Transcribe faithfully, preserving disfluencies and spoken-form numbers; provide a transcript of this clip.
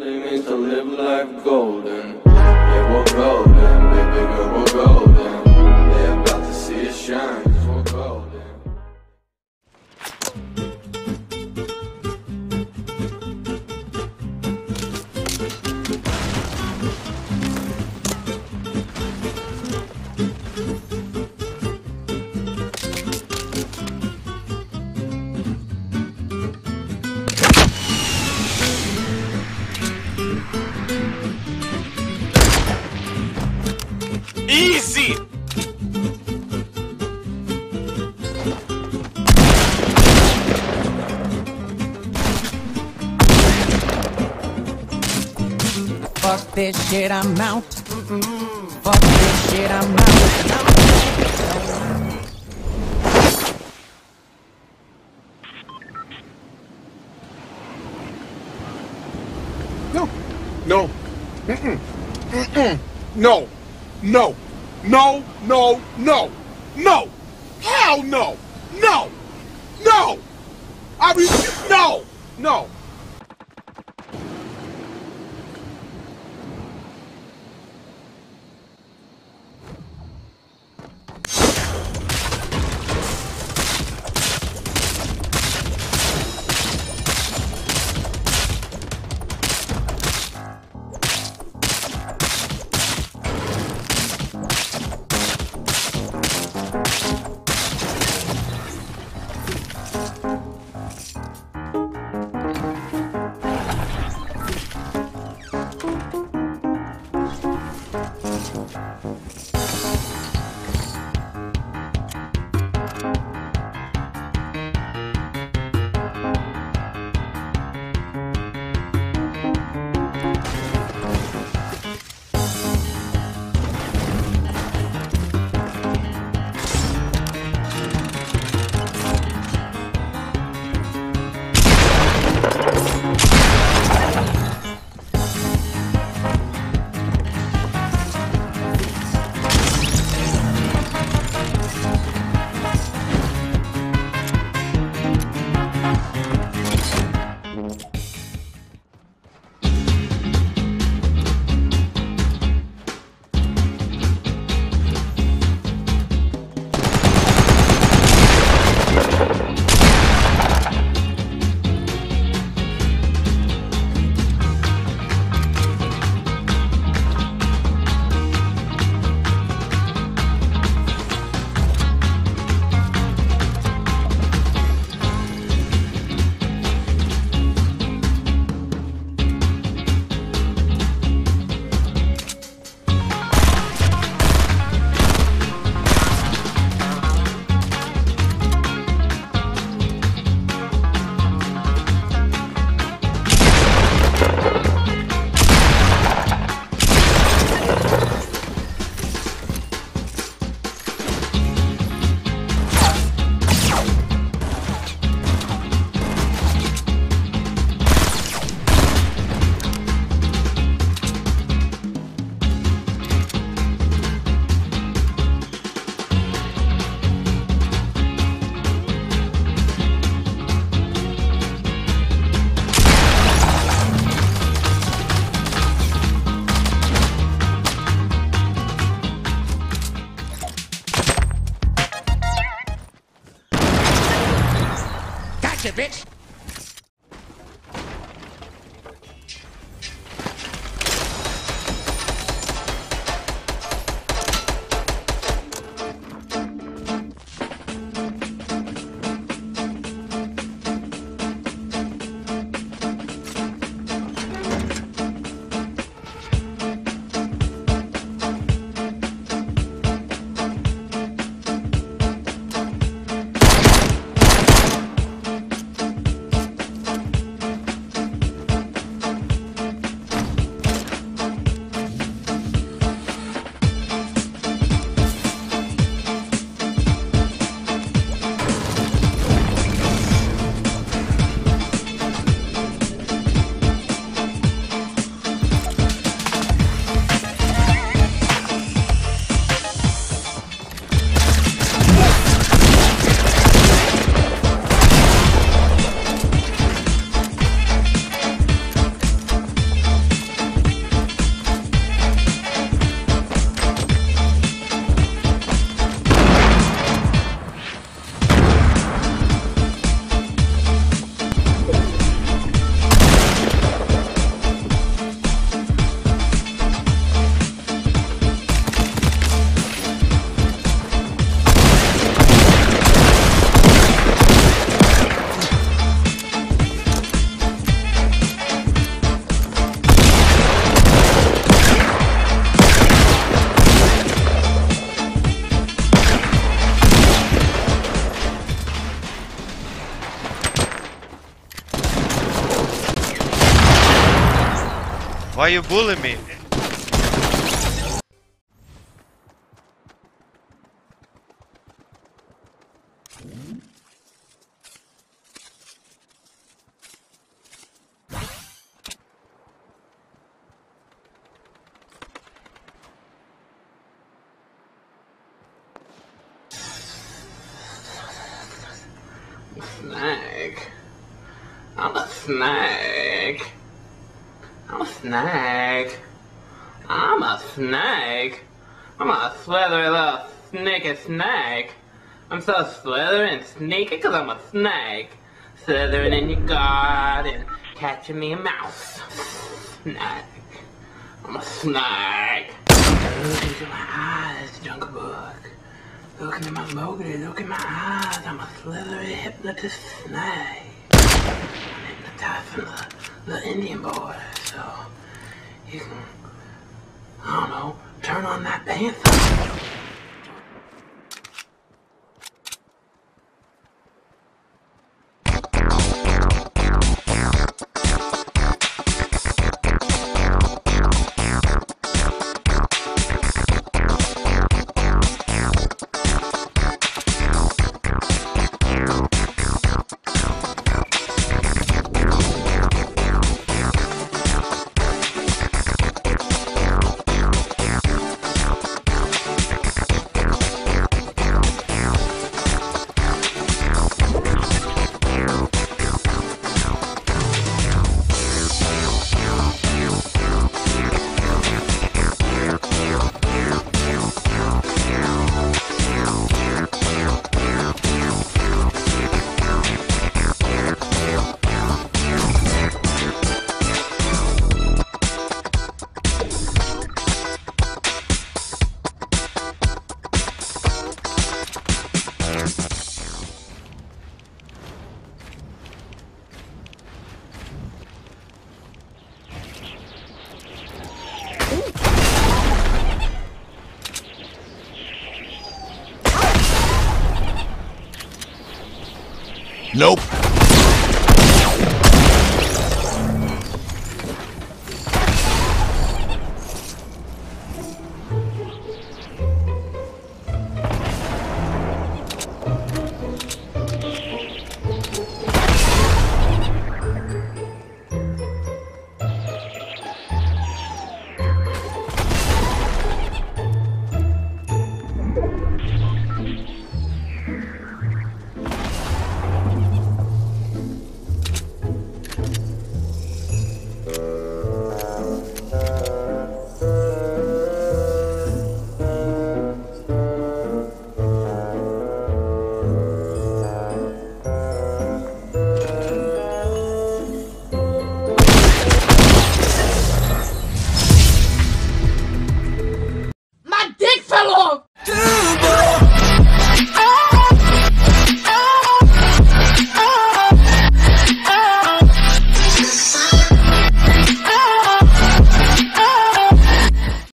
really means to live life golden. Yeah, we're golden, baby girl, we're golden. They're about to see us shine, 'cause we're golden. Easy! Fuck this shit, I'm out. Mm-mm. Fuck this shit, I'm out. No. No. Mm-mm. Mm-mm. No. No, no, no, no, no, hell no, no, no, I refuse, no, no. Thank you. Why you bullying me? Snake. I'm a snake. I'm a snake. I'm a snake. I'm a slithery little sneaky snake. I'm so slithery and sneaky because I'm a snake. Slithering in your garden, catching me a mouse. Snake. I'm a snake. Look into my eyes, Jungle Book. Look into my mogul, look in my eyes. I'm a slithery hypnotist snake. Hypnotizing the, the Indian boy, so you can, I don't know, turn on that panther. Nope.